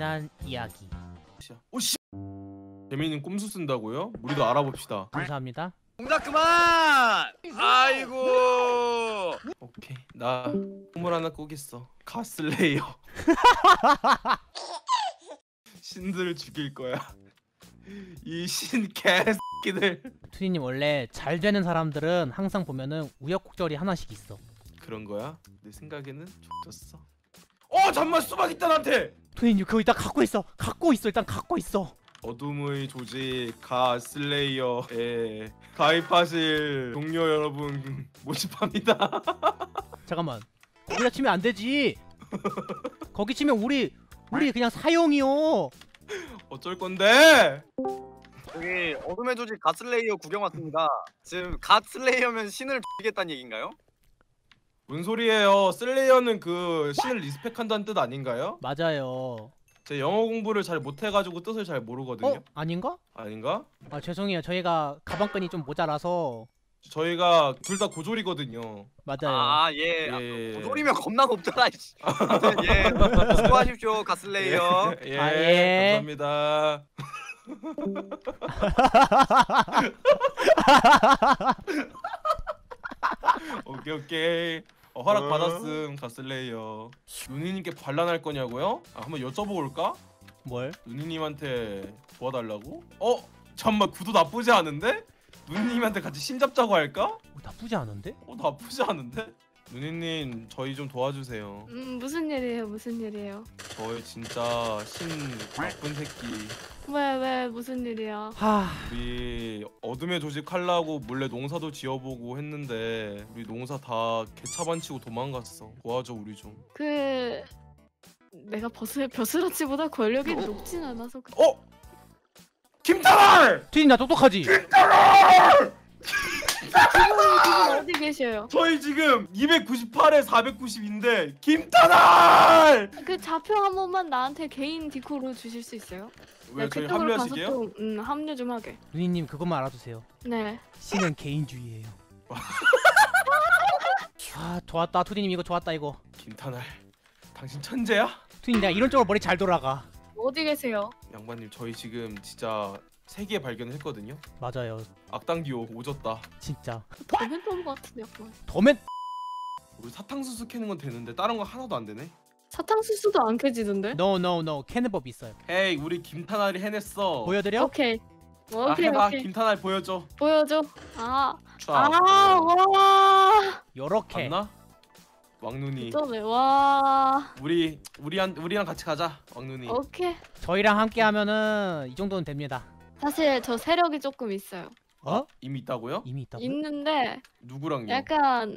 지난 이야기. 오씨. 재민님 꼼수 쓴다고요? 우리도 알아봅시다. 감사합니다. 정답 그만! 아이고. 오케이, 나 선물 하나 꼬겠어. 가슬레이어. 신들을 죽일 거야. 이 신 개새끼들. 투디님 원래 잘 되는 사람들은 항상 보면은 우여곡절이 하나씩 있어. 그런 거야? 내 생각에는 좋았어. 어 잠만 수박 있다 나한테. 투디님 그거 일단 갖고 있어. 일단 갖고 있어. 어둠의 조직 가슬레이어에 가입하실 동료 여러분 모집합니다. 잠깐만. 거기다 치면 안 되지. 거기 치면 우리 그냥 사형이요. 어쩔 건데? 여기 어둠의 조직 갓슬레이어 구경 왔습니다. 지금 갓슬레이어면 신을 죽이겠다는 얘긴가요? 뭔 소리예요? 슬레이어는 그 신을 리스펙한다는 뜻 아닌가요? 맞아요. 제 영어 공부를 잘 못해가지고 뜻을 잘 모르거든요. 어? 아닌가? 아닌가? 아 죄송해요. 저희가 가방끈이 좀 모자라서. 저희가 둘 다 고졸이거든요. 맞아요. 아 예. 예. 고졸이면 겁나 높잖아. 예. 수고하십시오 가슬레이어. 예. 아, 예. 감사합니다. 오케이. 허락 받았음 가슬레이어. 누니님께 반란할 거냐고요? 아, 한번 여쭤보고 올까? 뭘? 누니님한테 도와달라고? 어? 잠깐만 구도 나쁘지 않은데? 누니님한테 같이 신 잡자고 할까? 나쁘지 않은데? 누니님 저희 좀 도와주세요. 무슨 일이에요? 저희 진짜 신 나쁜 새끼. 왜 무슨 일이야? 우리 어둠의 조직 하려고 몰래 농사도 지어보고 했는데 우리 농사 다 개차반치고 도망갔어. 도와줘 우리 좀. 그... 내가 벼슬아치보다 권력이 높진 않아서 그... 어? 김탄알! 투디 나 똑똑하지? 김탄알! 지금 어디 계셔요? 저희 지금 298에 490인데 김탄알! 그 좌표 한 번만 나한테 개인 디코로 주실 수 있어요? 왜 저희 합류하시게요? 좀, 합류 좀 하게. 누니님 그것만 알아두세요. 네. 신은 개인주의예요. 아 좋았다 투디님 이거 좋았다 이거. 김탄알 당신 천재야? 투디님 내가 이런 쪽으로 머리 잘 돌아가. 어디 계세요? 양반님 저희 지금 진짜 세 개 발견을 했거든요. 맞아요. 악당듀오 오졌다. 진짜. 더맨 뽑은 것 같은데 약간. 더맨. 우리 사탕수수 캐는 건 되는데 다른 건 하나도 안 되네. 사탕수수도 안 캐지던데? No. 캐는 법이 있어요. 헤이 우리 김탄알이 해냈어. 보여드려? 오케이. 아, 해봐. 김탄알 보여줘. 와. 요렇게. 맞나? 왕눈이. 와. 우리랑 같이 가자. 왕눈이. 오케이. 저희랑 함께 하면은 이 정도는 됩니다. 사실 저 세력이 조금 있어요. 어? 이미 있다고요? 있는데. 누구랑요? 약간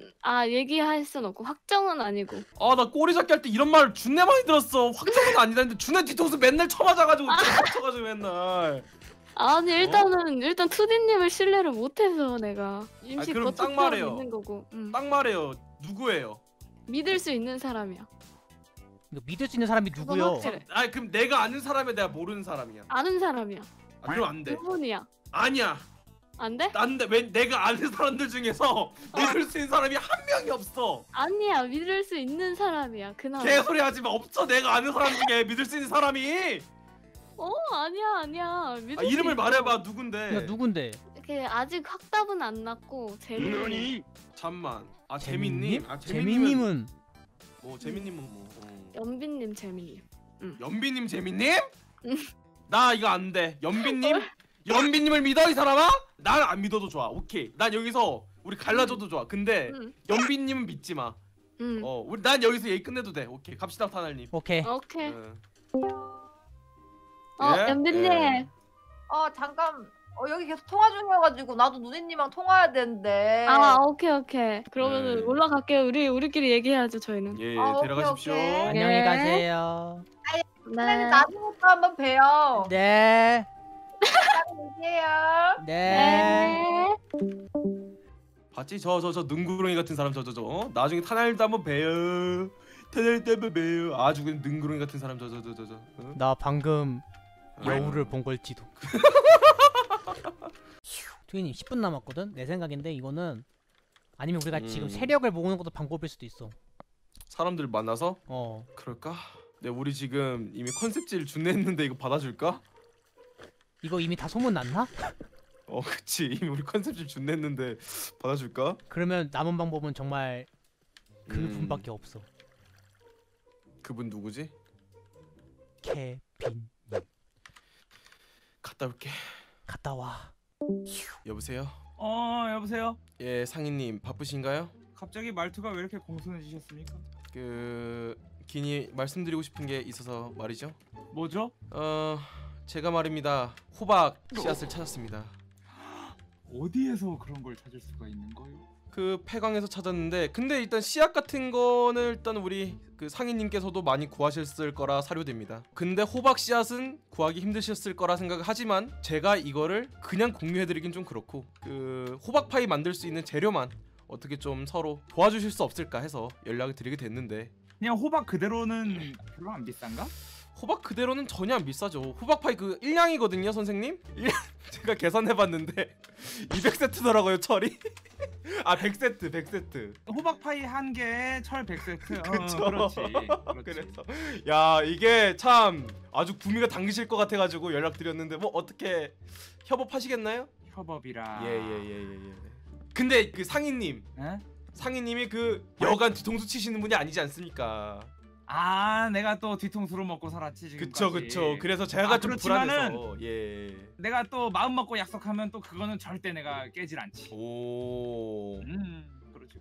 얘기할 순 없고 확정은 아니고. 아 나 꼬리 잡기 할 때 이런 말 준내 많이 들었어. 확정은 아니다는데 준내 뒤통수 맨날 쳐맞아가지고 맨날. 아니 일단 투디님을 신뢰를 못해서 내가 임시 거쳐서 있는 거고. 딱 말해요. 누구예요? 믿을 수 있는 사람이야. 믿을 수 있는 사람이 누구요? 아 그럼 내가 아는 사람에 내가 모르는 사람이야. 아는 사람이야. 아, 그럼 안 돼. 그분이야. 아니야. 안 돼? 안 돼. 왜 내가 아는 사람들 중에서 믿을 수 있는 사람이 한 명이 없어. 아니야. 믿을 수 있는 사람이야. 그나마. 개소리 하지 마. 없어. 내가 아는 사람 중에 믿을 수 있는 사람이. 아니야. 믿을 수 이름을 말해 봐. 누군데? 그 아직 확답은 안 났고 재민님. 잠만. 아 재민님? 재민님은 뭐 재민님은 뭐. 연빈님 재민님. 연빈님 재민님? 나 이거 안 돼. 연빈님? 연빈님을 믿어 이 사람아? 난 안 믿어도 좋아. 오케이. 난 여기서 우리 갈라져도 좋아. 근데 연빈님은 믿지 마. 우리 난 여기서 얘기 끝내도 돼. 오케이. 갑시다 탄알님. 오케이. 연빈님. 잠깐. 여기 계속 통화 중이어가지고 나도 누니님이랑 통화해야 되는데. 오케이. 그러면은 올라갈게요. 우리끼리 얘기해야죠 저희는. 데려가십시오. 오케이. 안녕히 가세요. 네. 나중에 또 한번 봬요. 네. 안녕히 계세요. 네. 봤지? 저 능구렁이 같은 사람 저. 나중에 탄알도 한번 봬요. 아주 그냥 능구렁이 같은 사람 저. 나 방금 여우를 본 걸지도. 투디님 10분 남았거든? 내 생각인데 이거는 아니면 우리가 지금 세력을 모으는 것도 방법일 수도 있어. 사람들 만나서? 그럴까? 네, 우리 지금 이미 컨셉질 준냈는데 이거 받아줄까? 이거 이미 다 소문났나? 어 그치, 이미 우리 컨셉질 준냈는데 받아줄까? 그러면 남은 방법은 정말 그분밖에 없어. 그분 누구지? 케빈님. 갔다 올게. 갔다 와. 여보세요? 어 여보세요? 예 상인님 바쁘신가요? 갑자기 말투가 왜 이렇게 공손해지셨습니까? 긴이 말씀드리고 싶은 게 있어서 말이죠. 뭐죠? 제가 말입니다. 호박 씨앗을 찾았습니다. 어디에서 그런 걸 찾을 수가 있는 거요? 그 폐광에서 찾았는데, 근데 일단 씨앗 같은 거는 일단 우리 그 상인님께서도 많이 구하셨을 거라 사료됩니다. 근데 호박 씨앗은 구하기 힘드셨을 거라 생각을 하지만 제가 이거를 그냥 공유해드리긴 좀 그렇고 그 호박파이 만들 수 있는 재료만 어떻게 좀 서로 도와주실 수 없을까 해서 연락을 드리게 됐는데. 그냥 호박 그대로는 별로 안 비싼가? 호박 그대로는 전혀 안 비싸죠. 호박파이 그 1냥이거든요 선생님? 제가 계산해봤는데 200세트더라고요 철이. 아 100세트. 호박파이 한 개에 철 100세트. 그렇지. 그래서 야 이게 참 아주 구미가 당기실 것 같아가지고 연락드렸는데 뭐 어떻게 협업하시겠나요? 협업이라. 예. 근데 그 상인님, 에? 상인님이 그 여간 뒤통수 치시는 분이 아니지 않습니까? 아 내가 또 뒤통수로 먹고 살았지 지금까지. 그쵸. 그래서 제가 좀 불안해서. 예. 내가 또 마음 먹고 약속하면 또 그거는 절대 내가 깨질 않지. 오. 그렇지.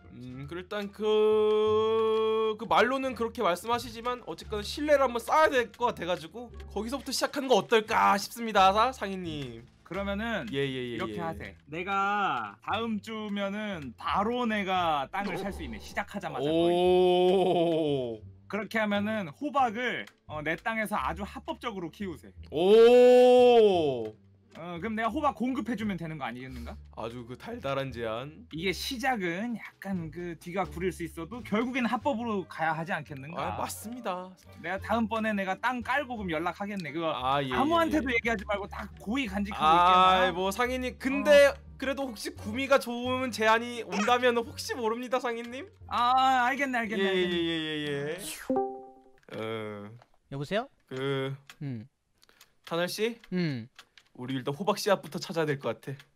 일단 그 말로는 그렇게 말씀하시지만 어쨌거나 신뢰를 한번 쌓아야 될 것 같아가지고 거기서부터 시작하는 거 어떨까 싶습니다, 상인님. 그러면은 이렇게 하세요. 내가 다음 주면은 바로 내가 땅을 살 수 있네. 시작하자마자. 오. 거의. 그렇게 하면은 호박을 내 땅에서 아주 합법적으로 키우세요. 오. 그럼 내가 호박 공급해주면 되는 거 아니겠는가? 아주 그 달달한 제안. 이게 시작은 약간 그 뒤가 구릴 수 있어도 결국엔 합법으로 가야 하지 않겠는가? 아, 맞습니다. 내가 다음번에 내가 땅 깔고 그럼 연락하겠네. 그거 아무한테도 얘기하지 말고 딱 고이 간직하고 있겠나? 아, 뭐 상인이 근데 그래도 혹시 구미가 좋은 제안이 온다면 혹시 모릅니다 상인님? 아 알겠네. 예. 여보세요? 탄알 씨? 우리 일단 호박 씨앗부터 찾아야 될 것 같아.